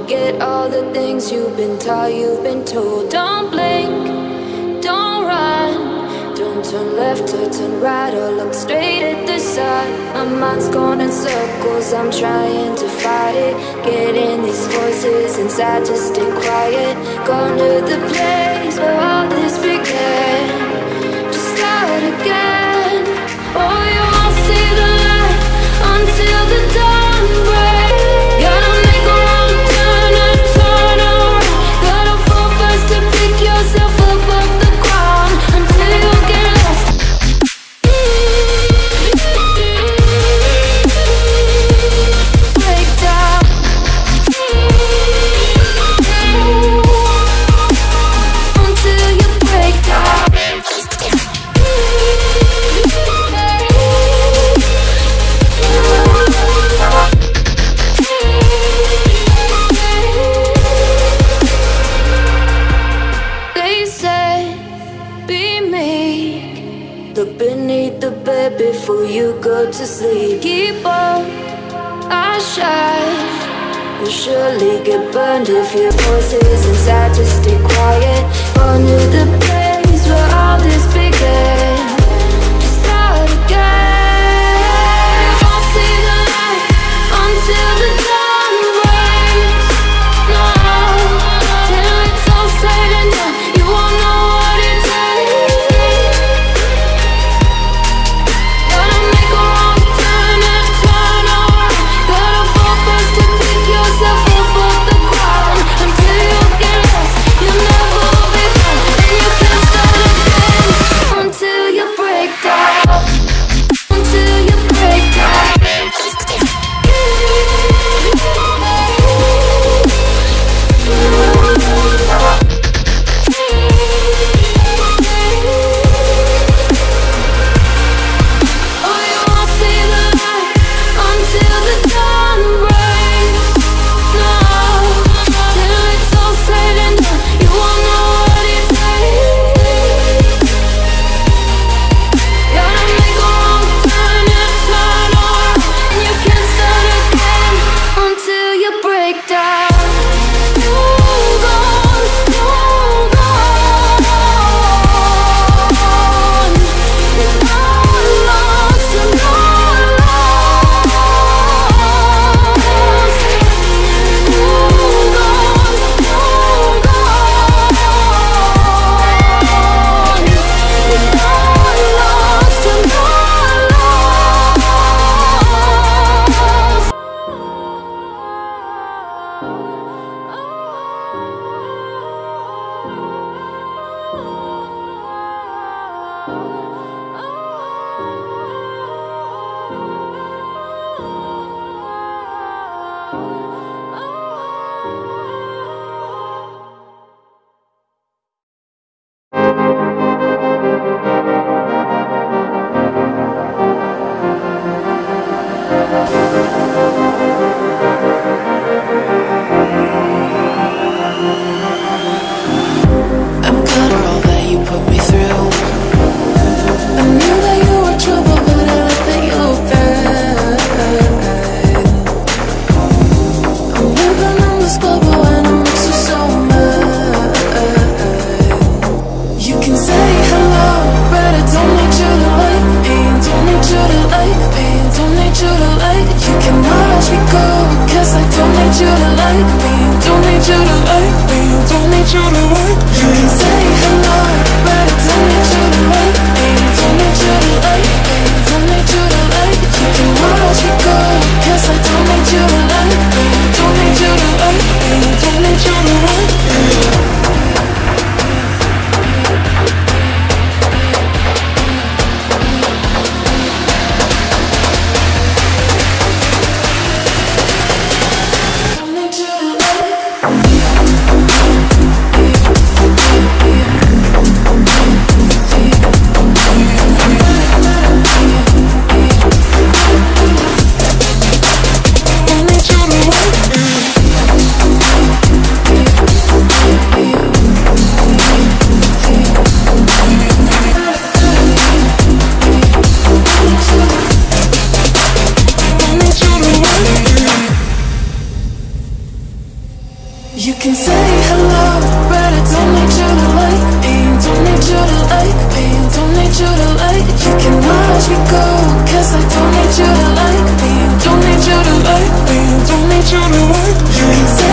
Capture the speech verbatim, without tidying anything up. forget all the things you've been taught, you've been told. Don't blink, don't run, don't turn left or turn right or look straight at the sun. My mind's going in circles, I'm trying to fight it. Getting these voices inside to stay quiet. Gone to the place where all this began. Just start again. Oh, you won't see the light until the dawn breaks. Gotta make a wrong turn and turn around. Gotta fall first to pick yourself up off the ground until you get lost. Break down. Until you break down. Before you go to sleep, keep on our shine. You'll surely get burned if your voice is inside. Just stay quiet. On to the place where all this began. Just start again. You won't see the light until the dawn breaks. No, till it's all said and done, you won't know what it takes. Thank you. You can say hello, but I don't need you to like me. Don't need you to like me. Don't need you to like me. You can watch me go, cause I don't need you to like me. Don't need you to like me. Don't need you to like me. You can say